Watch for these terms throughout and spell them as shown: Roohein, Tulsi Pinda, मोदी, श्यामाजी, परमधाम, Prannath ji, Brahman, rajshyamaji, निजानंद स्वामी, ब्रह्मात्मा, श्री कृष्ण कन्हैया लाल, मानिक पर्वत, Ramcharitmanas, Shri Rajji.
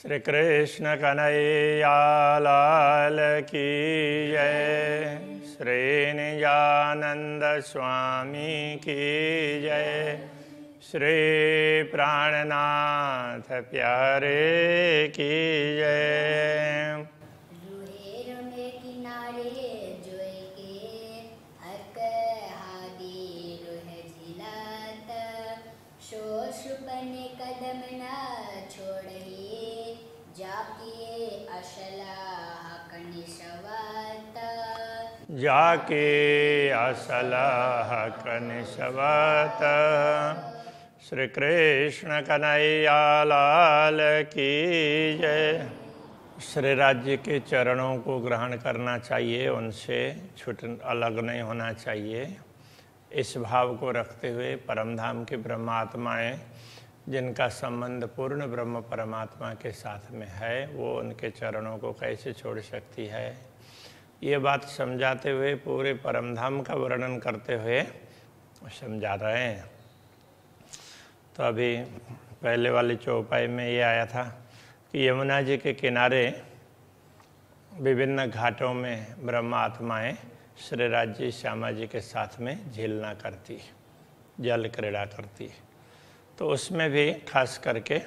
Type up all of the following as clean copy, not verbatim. श्री कृष्ण कन्हैया लाल की जय, श्री निजानंद स्वामी की जय, श्री प्राणनाथ प्यारे की जय। जाके असलह कनिशवत, श्री कृष्ण कन्हैया लाल की जय। श्री राज्य के चरणों को ग्रहण करना चाहिए, उनसे छुट अलग नहीं होना चाहिए। इस भाव को रखते हुए परमधाम के ब्रह्मात्माएँ जिनका संबंध पूर्ण ब्रह्म परमात्मा के साथ में है, वो उनके चरणों को कैसे छोड़ सकती है, ये बात समझाते हुए पूरे परमधाम का वर्णन करते हुए समझा रहे हैं। तो अभी पहले वाली चौपाई में ये आया था कि यमुना जी के किनारे विभिन्न घाटों में ब्रह्मात्माएँ श्री राज्य श्यामाजी के साथ में झेलना करती, जल क्रीड़ा करती। तो उसमें भी खास करके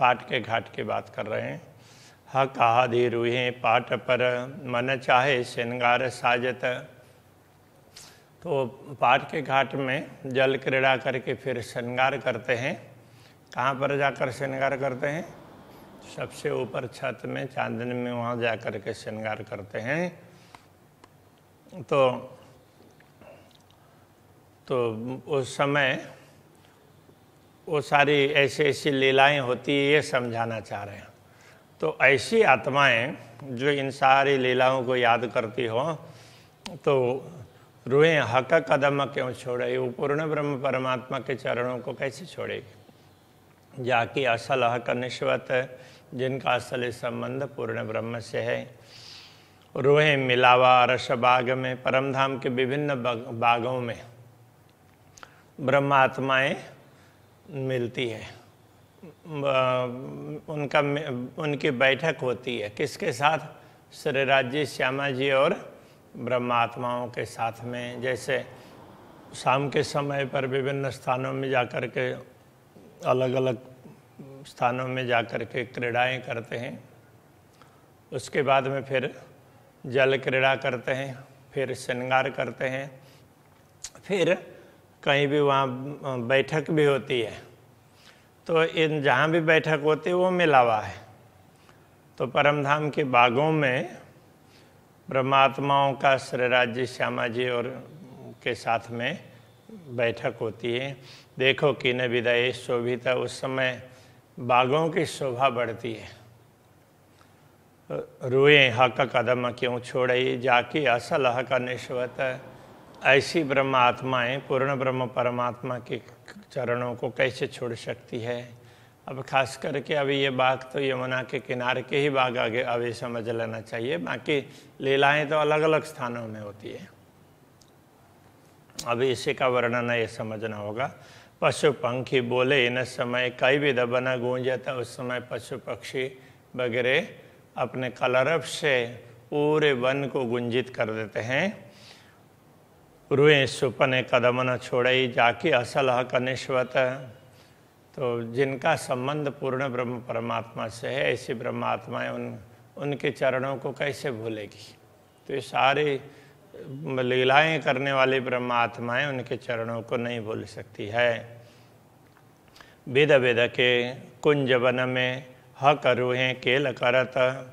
पाट के घाट की बात कर रहे हैं। हा कहा दी रूहें पाट पर मन चाहे श्रृंगार साजत। तो पाट के घाट में जल क्रीड़ा करके फिर श्रृंगार करते हैं। कहाँ पर जाकर श्रृंगार करते हैं? सबसे ऊपर छत में चांदनी में, वहाँ जाकर के श्रृंगार करते हैं। तो उस समय वो सारी ऐसी ऐसी लीलाएँ होती है, ये समझाना चाह रहे हैं। तो ऐसी आत्माएं जो इन सारी लीलाओं को याद करती हो तो रूहें हक कदम क्यों छोड़े? वो पूर्ण ब्रह्म परमात्मा के चरणों को कैसे छोड़ेगी? जाकि असल हक निश्वत, जिनका असली संबंध पूर्ण ब्रह्म से है। रूहें मिलावा रस बाग में, परमधाम के विभिन्न बागों में ब्रह्मात्माएं मिलती है। उनकी बैठक होती है किसके साथ? श्री राज्य श्यामाजी और ब्रह्मात्माओं के साथ में। जैसे शाम के समय पर विभिन्न स्थानों में जाकर के, अलग अलग स्थानों में जाकर के क्रीड़ाएँ करते हैं। उसके बाद में फिर जल क्रीड़ा करते हैं, फिर श्रृंगार करते हैं, फिर कहीं भी वहाँ बैठक भी होती है। तो इन जहाँ भी बैठक होती है वो मिलावा है। तो परमधाम के बागों में ब्रह्मात्माओं का श्री राज्य श्यामाजी और के साथ में बैठक होती है। देखो कि न विदाई शोभित, उस समय बागों की शोभा बढ़ती है। रूए हक कदम क्यों छोड़े? जाके असल हक निश्वत, ऐसी ब्रह्मात्माएँ पूर्ण ब्रह्म परमात्मा के चरणों को कैसे छोड़ सकती है? अब खास करके अभी ये बात तो यमुना के किनारे के ही बाग आगे अभी समझ लेना चाहिए, बाकी लीलाएँ तो अलग अलग स्थानों में होती है। अभी इसी का वर्णन ये समझना होगा। पशु पंखी बोले इन समय कई भी दबना गूंजता, उस समय पशु पक्षी वगैरह अपने कलरव से पूरे वन को गुंजित कर देते हैं। रूएं सुपने कदम न छोड़ाई, जाके असल हक निश्वत, तो जिनका संबंध पूर्ण ब्रह्म परमात्मा से है, ऐसी ब्रह्मात्माएँ उनके चरणों को कैसे भूलेगी? तो ये सारी लीलाएँ करने वाली ब्रह्मात्माएँ उनके चरणों को नहीं भूल सकती है। वेद वेद के कुंज वन में हक रूहें केल करत,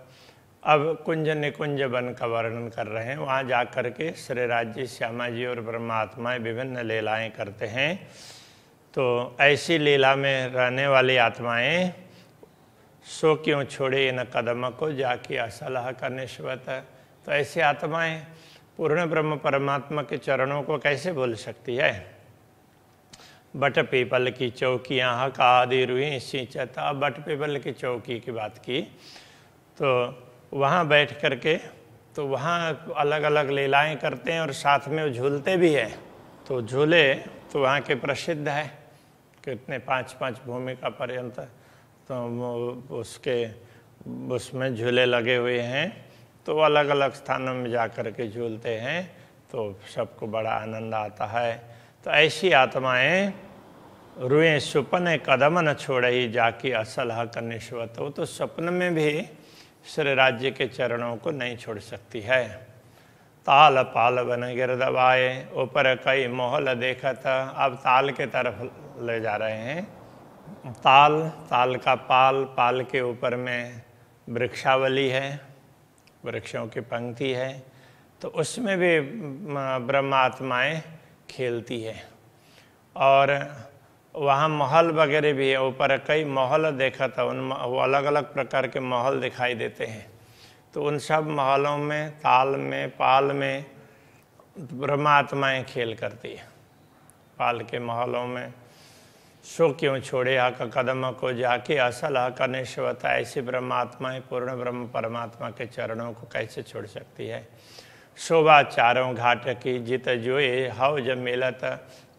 अब कुंज निकुंज वन का वर्णन कर रहे हैं। वहाँ जा कर के श्री राज्य श्यामाजी और ब्रह्मात्माएँ विभिन्न लीलाएँ करते हैं। तो ऐसी लीला में रहने वाली आत्माएँ सो क्यों छोड़े इन कदम को? जाके असलह का निश्वत, तो ऐसी आत्माएँ पूर्ण ब्रह्म परमात्मा के चरणों को कैसे भूल सकती है? बट पीपल की चौकियाँ हक आदि रूई सिंचत, अब बट पीपल की चौकी की बात की तो वहाँ बैठ करके तो वहाँ अलग अलग लीलाएँ करते हैं और साथ में वो झूलते भी हैं। तो झूले तो वहाँ के प्रसिद्ध है, कितने 5-5 भूमिका पर्यंत तो उसके उसमें झूले लगे हुए हैं, तो अलग अलग स्थानों में जा कर के झूलते हैं, तो सबको बड़ा आनंद आता है। तो ऐसी आत्माएं रुएं सुपने कदम न छोड़ई जाकी असल हक निश्वत हो, तो सपन में भी श्री राज्य के चरणों को नहीं छोड़ सकती है। ताल पाल बन गिर दबाए ऊपर कई मोहल देखा था, अब ताल के तरफ ले जा रहे हैं। ताल, ताल का पाल, पाल के ऊपर में वृक्षावली है, वृक्षों की पंक्ति है, तो उसमें भी ब्रह्मात्माएँ खेलती है। और वहाँ महल वगैरह भी है, ऊपर कई महल देखा था, उन वो अलग अलग प्रकार के महल दिखाई देते हैं। तो उन सब महलों में, ताल में, पाल में ब्रह्मात्माएँ खेल करती है। पाल के महलों में सो क्यों छोड़े हक कदम को जाके असल हक निश्वत, ऐसी ब्रह्मात्माएँ पूर्ण ब्रह्म परमात्मा के चरणों को कैसे छोड़ सकती है। शोभा चारों घाट की जित जोए हव जब मिलत,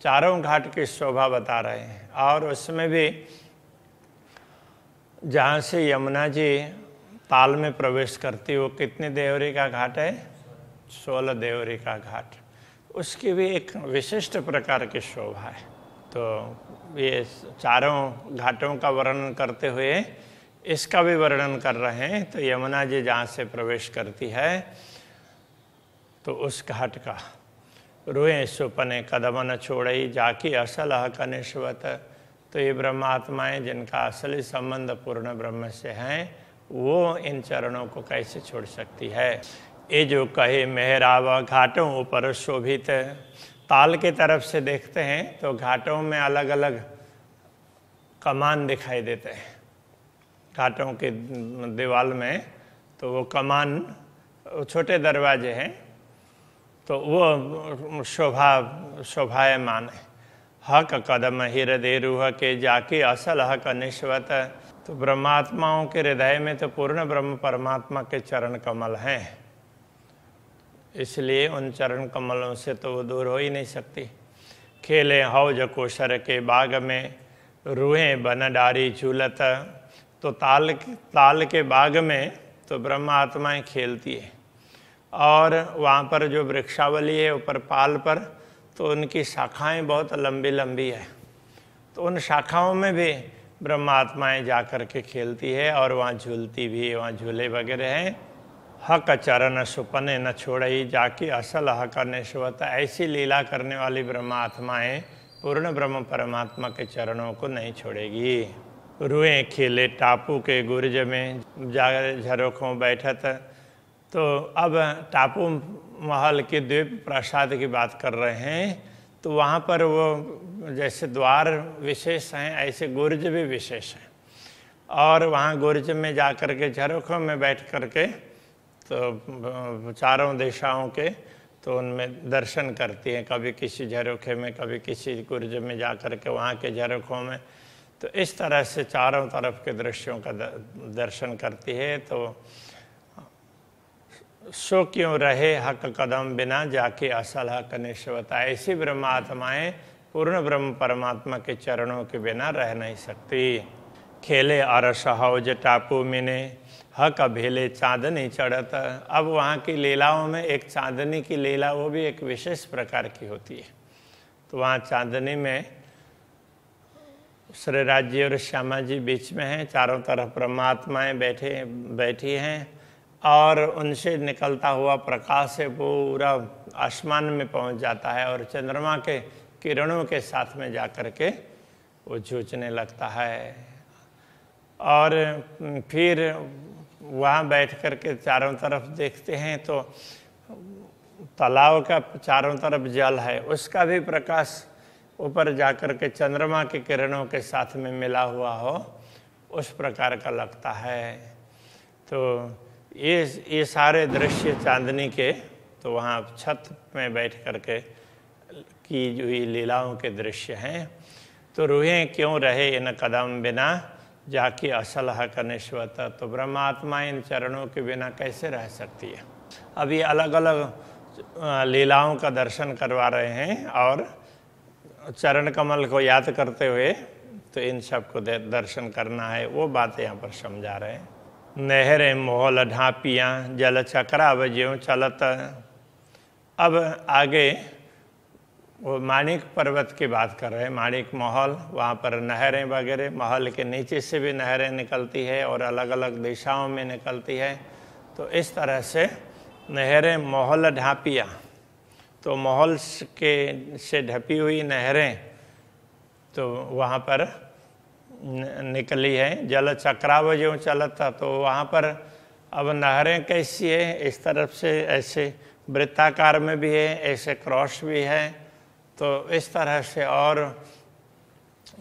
चारों घाट की शोभा बता रहे हैं। और उसमें भी जहाँ से यमुना जी ताल में प्रवेश करती है, वो कितने देवरी का घाट है? 16 देवरी का घाट, उसकी भी एक विशिष्ट प्रकार की शोभा है। तो ये चारों घाटों का वर्णन करते हुए इसका भी वर्णन कर रहे हैं। तो यमुना जी जहाँ से प्रवेश करती है, तो उस घाट का रोएं सुपने कदम न छोड़ई जाकी असल हक निश्वत, तो ये ब्रह्मात्माएँ जिनका असली संबंध पूर्ण ब्रह्म से हैं, वो इन चरणों को कैसे छोड़ सकती है। ये जो कहे मेहरावा घाटों ऊपर शोभित, ताल की तरफ से देखते हैं तो घाटों में अलग अलग कमान दिखाई देते हैं, घाटों के दीवार में। तो वो कमान छोटे दरवाजे हैं, तो वो शोभायमान है। हक कदम हृदय रूह के जाके असल हक निश्वत, तो ब्रह्मात्माओं के हृदय में तो पूर्ण ब्रह्म परमात्मा के चरण कमल हैं, इसलिए उन चरण कमलों से तो वो दूर हो ही नहीं सकती। खेले हौज कोशर के बाग में रूहें बन डारी झूलत, तो ताल के बाग में तो ब्रह्मात्माएँ खेलती है, और वहाँ पर जो वृक्षावली है ऊपर पाल पर, तो उनकी शाखाएं बहुत लंबी लंबी है, तो उन शाखाओं में भी ब्रह्मात्माएँ जा कर के खेलती है और वहाँ झूलती भी है, वहाँ झूले वगैरह हैं। हक चरण सुपने न छोड़ई जाके असल हक निश्वत, ऐसी लीला करने वाली ब्रह्मात्माएँ पूर्ण ब्रह्म परमात्मा के चरणों को नहीं छोड़ेगी। रुएं खेले टापू के गुर्ज में जा झरोखों बैठत, तो अब टापू महल के द्वीप प्रसाद की बात कर रहे हैं। तो वहाँ पर वो जैसे द्वार विशेष हैं, ऐसे गुर्ज भी विशेष हैं, और वहाँ गुर्ज में जा कर के झरोखों में बैठ कर के तो चारों दिशाओं के तो उनमें दर्शन करती हैं, कभी किसी झरोखे में, कभी किसी गुर्ज में जा कर के वहाँ के झरोखों में। तो इस तरह से चारों तरफ के दृश्यों का दर्शन करती है। तो सो क्यों रहे हक कदम बिना जाके असल हक निश्वत, ऐसी ब्रह्मात्माएँ पूर्ण ब्रह्म परमात्मा के चरणों के बिना रह नहीं सकती। खेले अरस हौज टापू मिने हक भेले चांदनी चढ़त, अब वहाँ की लीलाओं में एक चांदनी की लीला, वो भी एक विशेष प्रकार की होती है। तो वहाँ चांदनी में श्री राज्य और श्यामाजी बीच में हैं, चारों तरफ परमात्माएँ बैठी हैं, और उनसे निकलता हुआ प्रकाश है पूरा आसमान में पहुँच जाता है, और चंद्रमा के किरणों के साथ में जा कर के वो झूझने लगता है। और फिर वहाँ बैठ कर के चारों तरफ देखते हैं, तो तालाब का चारों तरफ जल है, उसका भी प्रकाश ऊपर जा कर के चंद्रमा के किरणों के साथ में मिला हुआ हो, उस प्रकार का लगता है। तो ये सारे दृश्य चांदनी के, तो वहाँ छत में बैठ कर के की हुई लीलाओं के दृश्य हैं। तो रूहें क्यों रहे इन कदम बिना जाके असल हक निश्वत, तो ब्रह्मात्मा इन चरणों के बिना कैसे रह सकती है। अब ये अलग अलग लीलाओं का दर्शन करवा रहे हैं, और चरण कमल को याद करते हुए तो इन सब को दर्शन करना है, वो बातें यहाँ पर समझा रहे हैं। नहरें मोहल ढापियाँ जल चक्रावज्यों चलत। अब आगे वो माणिक पर्वत की बात कर रहे हैं, माणिक महल, वहाँ पर नहरें वगैरह, महल के नीचे से भी नहरें निकलती है और अलग अलग दिशाओं में निकलती है। तो इस तरह से नहरें मोहल ढापियाँ, तो महल के से ढपी हुई नहरें तो वहाँ पर निकली है। जल चक्रावज्यों चलता, तो वहाँ पर अब नहरें कैसी है, इस तरफ से ऐसे वृत्ताकार में भी है, ऐसे क्रॉस भी है, तो इस तरह से। और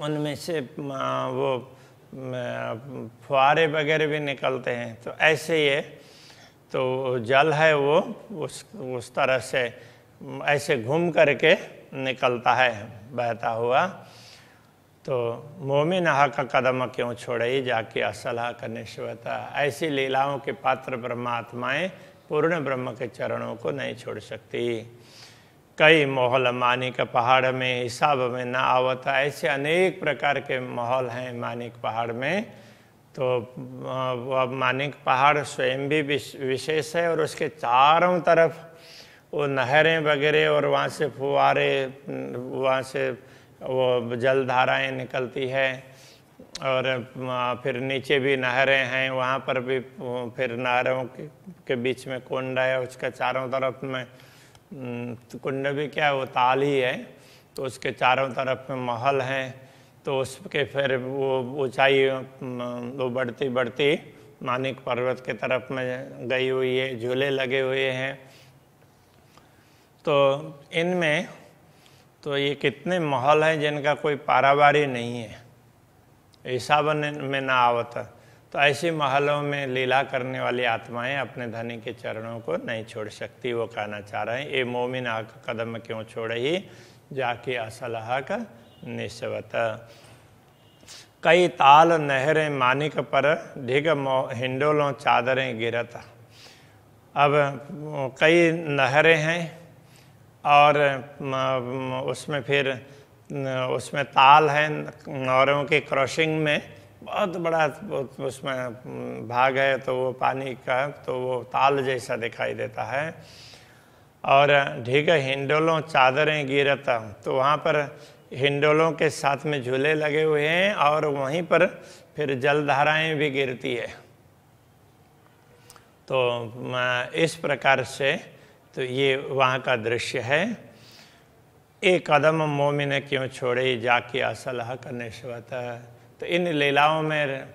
उनमें से वो फुहारे वगैरह भी निकलते हैं। तो ऐसे ही है, तो जल है वो उस तरह से ऐसे घूम करके निकलता है बहता हुआ। तो मोमिन का कदम क्यों छोड़े जाके असलहा का निश्वता। ऐसी लीलाओं के पात्र परमात्माएं पूर्ण ब्रह्म के चरणों को नहीं छोड़ सकती। कई माहौल मानिक पहाड़ में हिसाब में ना आवत, ऐसे अनेक प्रकार के माहौल हैं मानिक पहाड़ में। तो वह मानिक पहाड़ स्वयं भी विशेष है और उसके चारों तरफ वो नहरें वगैरह और वहाँ से फुहारे, वहाँ से वो जलधाराएं निकलती है। और फिर नीचे भी नहरें हैं, वहाँ पर भी फिर नहरों के बीच में कुंड है, उसके चारों तरफ में कुंड भी क्या है वो ताल ही है, तो उसके चारों तरफ में महल हैं। तो उसके फिर वो ऊंचाई वो बढ़ती बढ़ती मानिक पर्वत के तरफ में गई हुई है, झूले लगे हुए हैं। तो इनमें तो ये कितने महल हैं जिनका कोई पारावारी नहीं है, हिसाब में ना आवता। तो ऐसे महलों में लीला करने वाली आत्माएं अपने धनी के चरणों को नहीं छोड़ सकती, वो कहना चाह रहे हैं। ये मोमिन आ का कदम क्यों छोड़े ही जाके असलहा का निश्वता। कई ताल नहरें मानिक पर ढिग हिंडोलों चादरें गिरता। अब कई नहरें हैं और उसमें फिर उसमें ताल है, नहरों की क्रॉसिंग में बहुत बड़ा उसमें भाग है, तो वो पानी का तो वो ताल जैसा दिखाई देता है। और ढीग हिंडोलों चादरें गिरता, तो वहाँ पर हिंडोलों के साथ में झूले लगे हुए हैं और वहीं पर फिर जलधाराएं भी गिरती है। तो इस प्रकार से तो ये वहाँ का दृश्य है। एक कदम मोमिन क्यों छोड़े जाके असलहा का निश्वता। तो इन लीलाओं में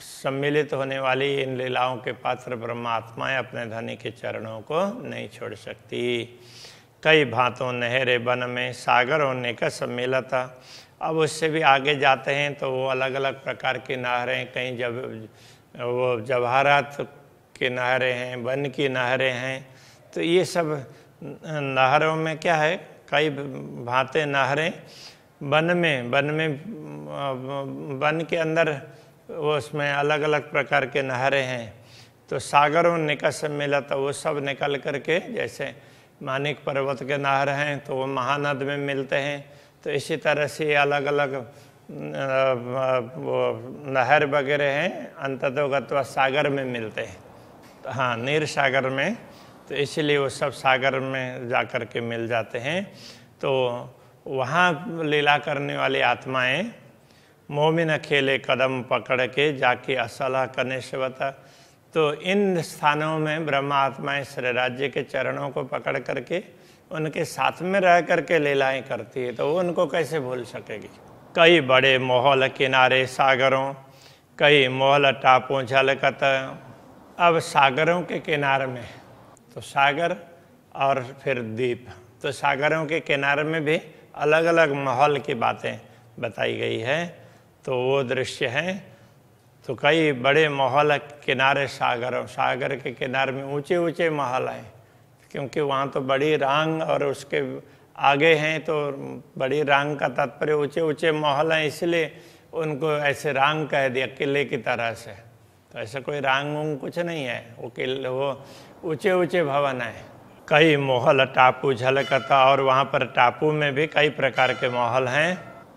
सम्मिलित होने वाली इन लीलाओं के पात्र परमात्माएं अपने धनी के चरणों को नहीं छोड़ सकती। कई भांतों नहरे बन में सागर होने का सम्मिलता। अब उससे भी आगे जाते हैं तो वो अलग अलग प्रकार की नहरें, कहीं जब वो जवाहरात की नहरें हैं, वन की नहरें हैं। तो ये सब नहरों में क्या है, कई भांते नहरें वन में वन के अंदर वो उसमें अलग अलग प्रकार के नहरें हैं। तो सागरों निकल सब मिला, तो वो सब निकल करके जैसे मानिक पर्वत के नहर हैं तो वो महानद में मिलते हैं। तो इसी तरह से अलग अलग वो नहर वगैरह हैं, अंततोगत्वा सागर में मिलते हैं। तो हाँ, नीर सागर में, तो इसलिए वो सब सागर में जा कर के मिल जाते हैं। तो वहाँ लीला करने वाली आत्माएं मोमिन खेले कदम पकड़ के जाके असलहा का निश्वता। तो इन स्थानों में ब्रह्म आत्माएँ श्री राज्य के चरणों को पकड़ करके उनके साथ में रह करके लीलाएँ करती है, तो वो उनको कैसे भूल सकेगी। कई बड़े मोहल किनारे सागरों, कई मोहल टापों झलकत। अब सागरों के किनारे में तो सागर और फिर द्वीप, तो सागरों के किनारे में भी अलग अलग माहौल की बातें बताई गई है। तो वो दृश्य हैं, तो कई बड़े माहौल किनारे सागरों, सागर के किनारे में ऊंचे ऊंचे माहौल हैं, क्योंकि वहाँ तो बड़ी रांग और उसके आगे हैं। तो बड़ी रांग का तात्पर्य ऊंचे ऊंचे माहौल हैं, इसलिए उनको ऐसे रांग कह दिया, किले की तरह से। तो ऐसा कोई रांग कुछ नहीं है, वो किले वो ऊंचे ऊंचे भवन है। कई मोहल टापू झलकता, और वहाँ पर टापू में भी कई प्रकार के मोहल हैं।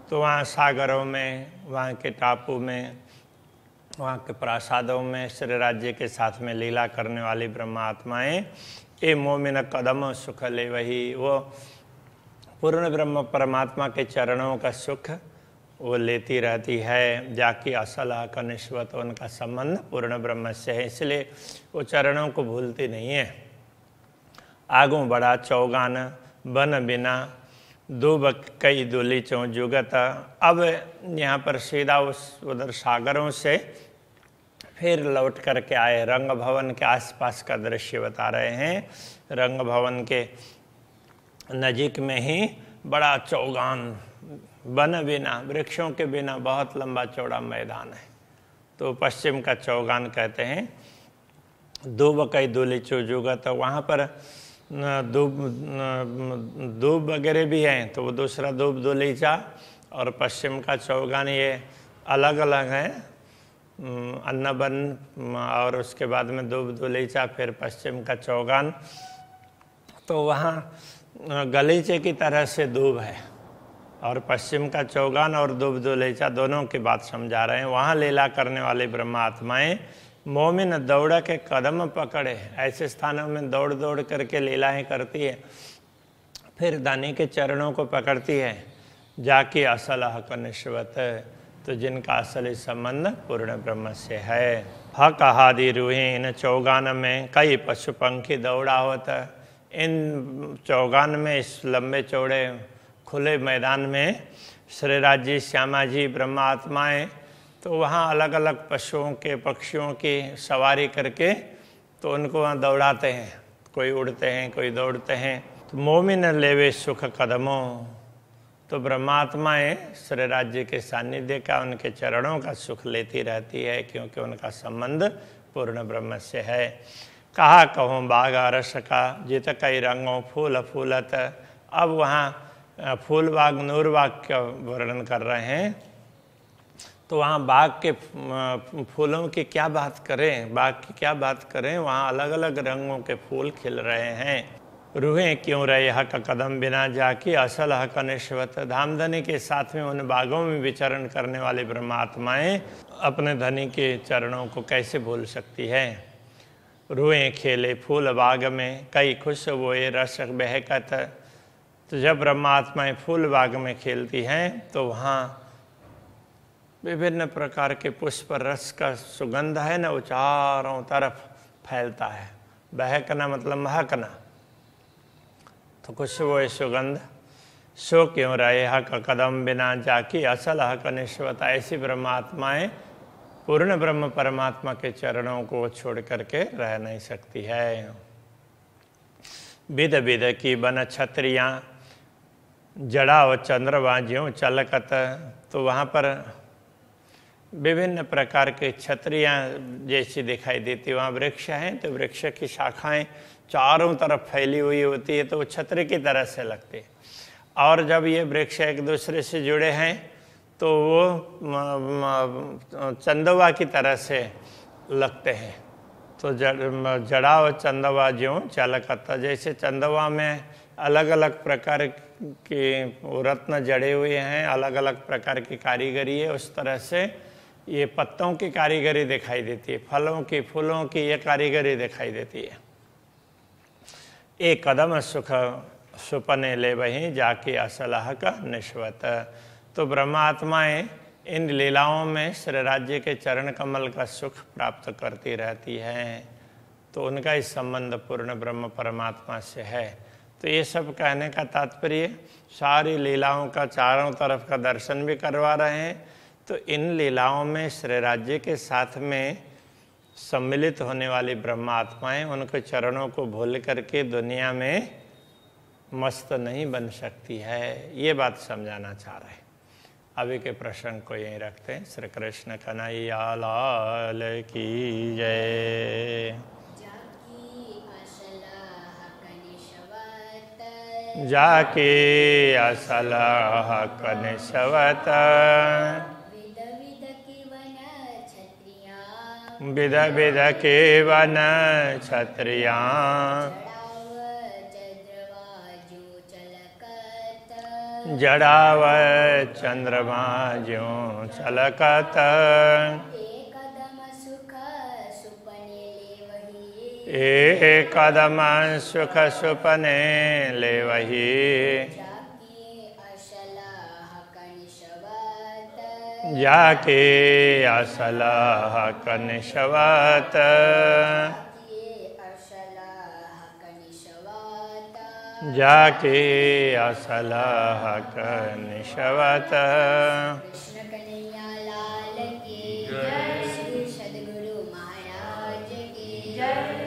तो वहाँ सागरों में, वहाँ के टापू में, वहाँ के प्रासादों में श्री राज्य के साथ में लीला करने वाली ब्रह्मात्माएँ ए मोमिन कदम सुख ले, वही वो पूर्ण ब्रह्म परमात्मा के चरणों का सुख वो लेती रहती है। जाकि असल का निश्वत उनका संबंध पूर्ण ब्रह्म से है, इसलिए वो चरणों को भूलती नहीं है। आगू बड़ा चौगान बन बिना दूब कई दुली चौं जुगत। अब यहाँ पर सीधा उस उधर सागरों से फिर लौट करके आए, रंग भवन के आसपास का दृश्य बता रहे हैं। रंग भवन के नज़ीक में ही बड़ा चौगान वन बिना, वृक्षों के बिना बहुत लंबा चौड़ा मैदान है, तो पश्चिम का चौगान कहते हैं। दूब कई दूली चो जुगत, वहाँ पर दूब वगैरह भी हैं, तो वो दूसरा दूब दुलीचा और पश्चिम का चौगान ये अलग अलग है। अन्नबन और उसके बाद में दूब दुलीचा, फिर पश्चिम का चौगान। तो वहाँ गलीचे की तरह से दूब है और पश्चिम का चौगान और दूब दुलीचा दोनों की बात समझा रहे हैं। वहाँ लीला करने वाली ब्रह्मात्माएं मोमिन दौड़ा के कदम पकड़े, ऐसे स्थानों में दौड़ दौड़ करके लीलाएँ करती है, फिर दानी के चरणों को पकड़ती है। जाके असलह का निश्वत, तो जिनका असली संबंध पूर्ण ब्रह्म से है। ह कहादी रूहीन, चौगान में कई पशु पंखी दौड़ा होता। इन चौगान में, इस लंबे चौड़े खुले मैदान में श्री राज्य श्यामाजी ब्रह्मात्माएँ तो वहाँ अलग अलग पशुओं के, पक्षियों की सवारी करके तो उनको वहाँ दौड़ाते हैं। कोई उड़ते हैं, कोई दौड़ते हैं। तो मोमिन लेवे सुख कदमों, तो ब्रह्मात्माएँ श्री राज्य के सानिध्य का, उनके चरणों का सुख लेती रहती है, क्योंकि उनका संबंध पूर्ण ब्रह्म से है। कहा कहूँ बाग रस का जित कई रंगों फूल फूलत, अब वहाँ फूल बाग नूर बाग का वर्णन कर रहे हैं। तो वहाँ बाग के फूलों की क्या बात करें, बाग की क्या बात करें, वहाँ अलग अलग रंगों के फूल खिल रहे हैं। रूहें क्यों रहे हक कदम बिना, जाके असल हक निश्वत, धाम धनी के साथ में उन बागों में विचरण करने वाली ब्रह्मात्माएं अपने धनी के चरणों को कैसे भूल सकती है। रूहें खेले फूल बाग में कई खुश बोए रस बहकत, तो जब ब्रह्मात्माएँ फूल बाग में खेलती हैं तो वहाँ विभिन्न प्रकार के पुष्प रस का सुगंध है ना, वो चारों तरफ फैलता है। बहकना मतलब महकना, तो खुशबू सुगंध। सो क्यों रहे हक कदम बिना, जाके असल हक निश्वत, ऐसी ब्रह्मात्माएँ पूर्ण ब्रह्म परमात्मा के चरणों को छोड़ करके रह नहीं सकती है। विध विध की बन छत्रियाँ जड़ा व चंद्रमा ज्यों चलकत, तो वहाँ पर विभिन्न प्रकार के छतरियाँ जैसी दिखाई देती। वहाँ वृक्ष हैं, तो वृक्ष की शाखाएं चारों तरफ फैली हुई होती है, तो वो छतरी की तरह से लगती है। और जब ये वृक्ष एक दूसरे से जुड़े हैं तो वो चंदवा की तरह से लगते हैं। तो जड़ा और चंदवा ज्यों चलकता, जैसे चंदवा में अलग अलग प्रकार के रत्न जड़े हुए हैं, अलग अलग प्रकार की कारीगरी है, उस तरह से ये पत्तों की कारीगरी दिखाई देती है, फलों की, फूलों की ये कारीगरी दिखाई देती है। एक कदम सुख सुपने ले वहीं, जाके असलह का निश्वत, तो ब्रह्मात्माएँ इन लीलाओं में श्री राज्य के चरण कमल का सुख प्राप्त करती रहती हैं, तो उनका इस संबंध पूर्ण ब्रह्म परमात्मा से है। तो ये सब कहने का तात्पर्य, सारी लीलाओं का चारों तरफ का दर्शन भी करवा रहे हैं। तो इन लीलाओं में श्री राज्य के साथ में सम्मिलित होने वाली ब्रह्मात्माएं उनके चरणों को भूल करके दुनिया में मस्त नहीं बन सकती है, ये बात समझाना चाह रहे हैं। अभी के प्रसंग को यहीं रखते हैं। श्री कृष्ण कन्हैया लाल की जय। जाके असलह का निश्वत, विध विध के वन छत्रियाँ, जड़ाव चंद्रमा ज्यों सलकत एक कदम सुख सुपने ले वही जाके असलाह कनिशवत जाके असलाह कनिशवत। कृष्ण कन्हैया लाल की जय, श्री सद्गुरु महाराज की जय।